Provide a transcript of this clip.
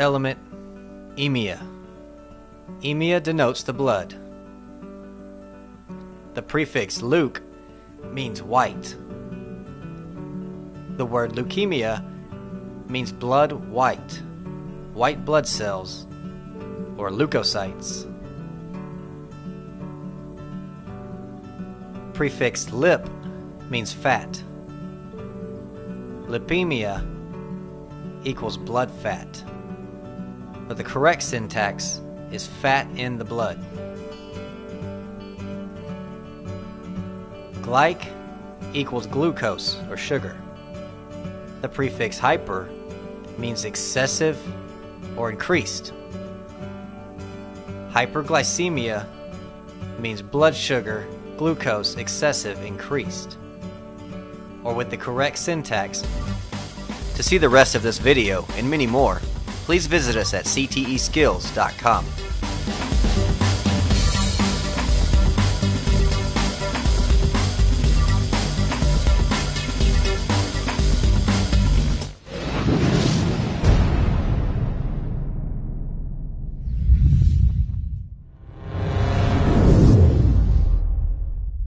element, emia. Emia denotes the blood. The prefix leuc means white. The word leukemia means blood white, white blood cells, or leukocytes. Prefix lip means fat. Lipemia equals blood fat, but the correct syntax is fat in the blood. Glyc equals glucose or sugar. The prefix hyper means excessive or increased. Hyperglycemia means blood sugar, glucose, excessive, increased. Or with the correct syntax. To see the rest of this video and many more, please visit us at cteskills.com.